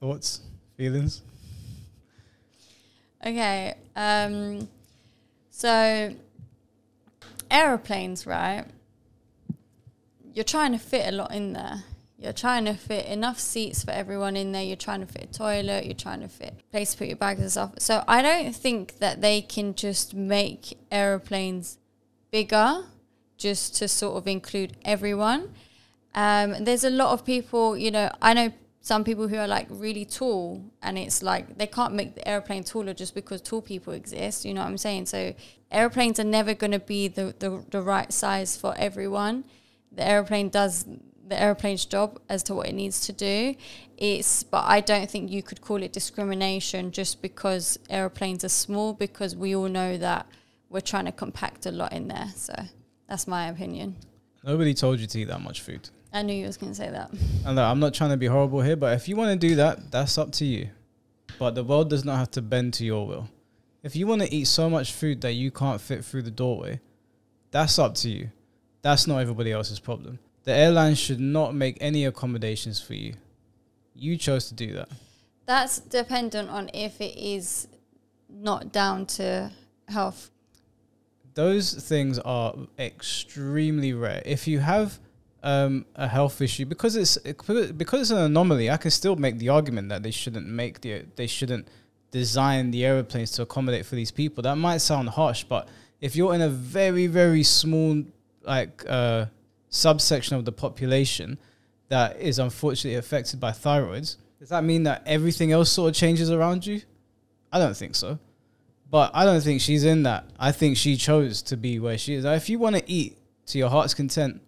Thoughts? Feelings? Okay. So aeroplanes, right? You're trying to fit a lot in there. You're trying to fit enough seats for everyone in there. You're trying to fit a toilet. You're trying to fit a place to put your bags and stuff. So I don't think that they can just make aeroplanes bigger just to sort of include everyone. There's a lot of people, you know, I know some people who are like really tall, and it's like they can't make the aeroplane taller just because tall people exist. You know what I'm saying? So aeroplanes are never going to be the right size for everyone. The aeroplane does the aeroplane's job as to what it needs to do. But I don't think you could call it discrimination just because aeroplanes are small, because we all know that we're trying to compact a lot in there. So that's my opinion. Nobody told you to eat that much food. I knew you was going to say that. And look, I'm not trying to be horrible here, but if you want to do that, that's up to you. But the world does not have to bend to your will. If you want to eat so much food that you can't fit through the doorway, that's up to you. That's not everybody else's problem. The airline should not make any accommodations for you. You chose to do that. That's dependent on if it is not down to health. Those things are extremely rare. If you have a health issue, because it's an anomaly, I can still make the argument that they shouldn't design the aeroplanes to accommodate for these people. That might sound harsh, but if you're in a very, very small, like, subsection of the population that is unfortunately affected by thyroids, does that mean that everything else sort of changes around you? I don't think so. But I don't think she's in that. I think she chose to be where she is. If you want to eat to your heart's content,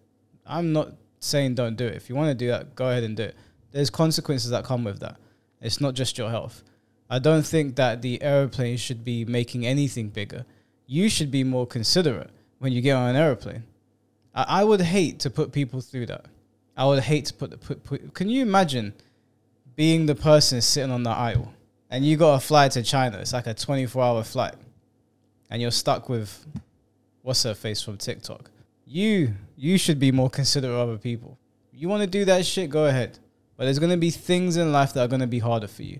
I'm not saying don't do it. If you want to do that, go ahead and do it. There's consequences that come with that. It's not just your health. I don't think that the aeroplane should be making anything bigger. You should be more considerate when you get on an aeroplane. I would hate to put people through that. I would hate to put. Can you imagine being the person sitting on the aisle and you got to fly to China? It's like a 24-hour flight, and you're stuck with what's her face from TikTok. You should be more considerate of other people. You want to do that shit, go ahead. But there's gonna be things in life that are gonna be harder for you.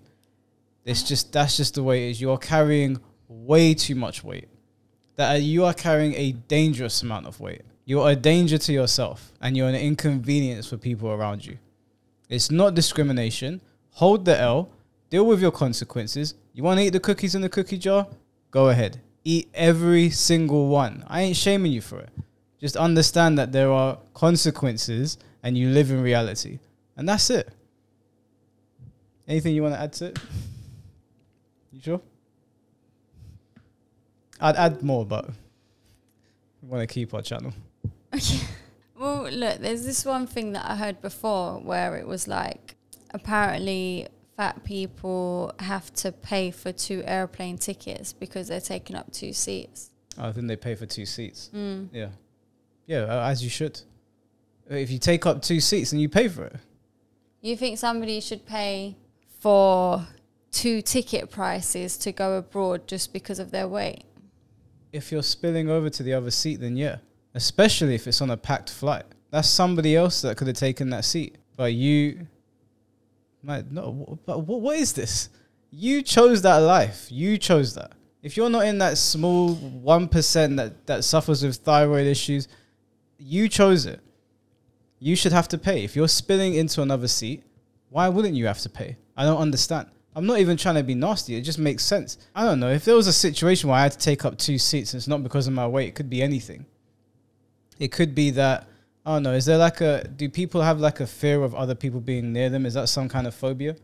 That's just the way it is. You are carrying way too much weight. You are carrying a dangerous amount of weight. You're a danger to yourself, and you're an inconvenience for people around you. It's not discrimination. Hold the L. Deal with your consequences. You want to eat the cookies in the cookie jar? Go ahead. Eat every single one. I ain't shaming you for it. Just understand that there are consequences, and you live in reality. And that's it. Anything you want to add to it? You sure? I'd add more, but we want to keep our channel. Okay. Well, look, there's this one thing that I heard before where it was like, apparently fat people have to pay for 2 airplane tickets because they're taking up 2 seats. Oh, I think they pay for 2 seats. Mm. Yeah. Yeah, as you should. If you take up 2 seats, then you pay for it. You think somebody should pay for 2 ticket prices to go abroad just because of their weight? If you're spilling over to the other seat, then yeah. Especially if it's on a packed flight. That's somebody else that could have taken that seat. But you... Like, no, but what is this? You chose that life. You chose that. If you're not in that small 1% that suffers with thyroid issues, you chose it. You should have to pay. If you're spilling into another seat, why wouldn't you have to pay? I don't understand. I'm not even trying to be nasty. It just makes sense. I don't know. If there was a situation where I had to take up 2 seats, and it's not because of my weight, it could be anything. It could be that, I don't know, is there like a, do people have like a fear of other people being near them? Is that some kind of phobia?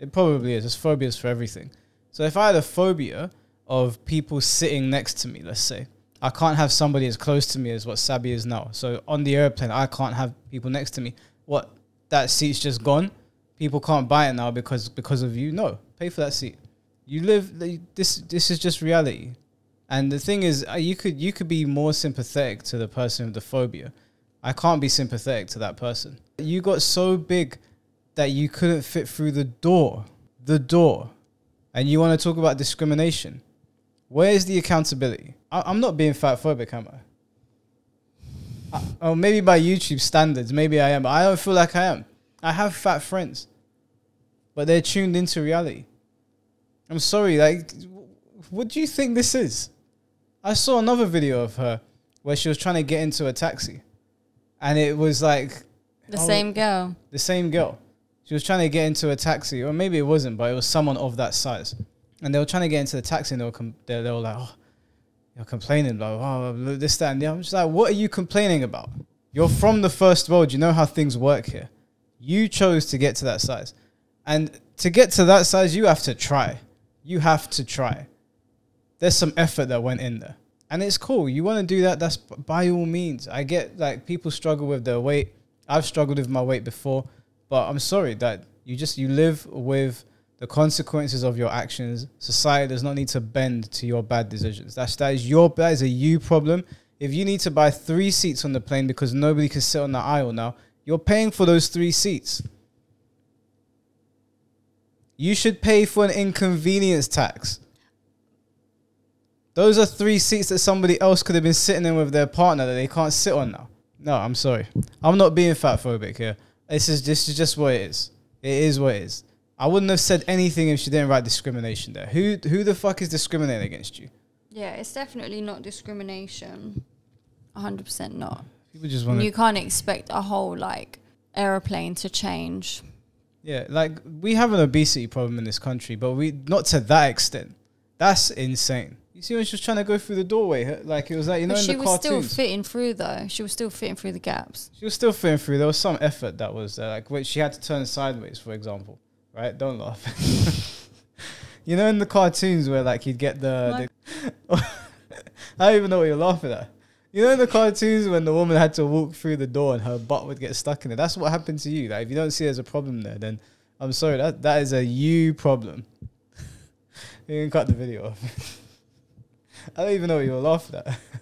It probably is. There's phobias for everything. So if I had a phobia of people sitting next to me, let's say, I can't have somebody as close to me as what Sabi is now. So on the airplane, I can't have people next to me. What, that seat's just gone? People can't buy it now because of you? No, pay for that seat. You live, this is just reality. And the thing is, you could be more sympathetic to the person with the phobia. I can't be sympathetic to that person. You got so big that you couldn't fit through the door. And you want to talk about discrimination. Where's the accountability? I'm not being fatphobic, am I? Oh, maybe by YouTube standards, maybe I am, but I don't feel like I am. I have fat friends. but they're tuned into reality. I'm sorry, like, what do you think this is? I saw another video of her where she was trying to get into a taxi, and it was like the same girl. She was trying to get into a taxi, or maybe it wasn't, but it was someone of that size, and they were trying to get into the taxi, and they were like, oh, you're complaining, like, oh, this, that, and the other. I'm just like, what are you complaining about? You're from the first world. You know how things work here. You chose to get to that size, and to get to that size, you have to try. You have to try. There's some effort that went in there, and it's cool. You want to do that? That's by all means. I get, like, people struggle with their weight. I've struggled with my weight before, but I'm sorry that you live with the consequences of your actions. Society does not need to bend to your bad decisions. That is a you problem. If you need to buy 3 seats on the plane because nobody can sit on the aisle now, you're paying for those 3 seats. You should pay for an inconvenience tax. Those are 3 seats that somebody else could have been sitting in with their partner that they can't sit on now. No, I'm sorry. I'm not being fatphobic here. This is just what it is. It is what it is. I wouldn't have said anything if she didn't write discrimination there. Who the fuck is discriminating against you? Yeah, it's definitely not discrimination. 100% not. People just want. You can't expect a whole, like, aeroplane to change. Yeah, like, we have an obesity problem in this country, but not to that extent. That's insane. You see when she was trying to go through the doorway, like, it was like, you know, in the cartoons. She was still fitting through, though. She was still fitting through the gaps. She was still fitting through. There was some effort that was there. Like, when she had to turn sideways, for example. Right? Don't laugh. You know, in the cartoons where, like, you'd get the I don't even know what you're laughing at. You know, in the cartoons when the woman had to walk through the door and her butt would get stuck in it. That's what happened to you. Like, if you don't see there's a problem there, then I'm sorry. That is a you problem. You can cut the video off. I don't even know what you were laughing at.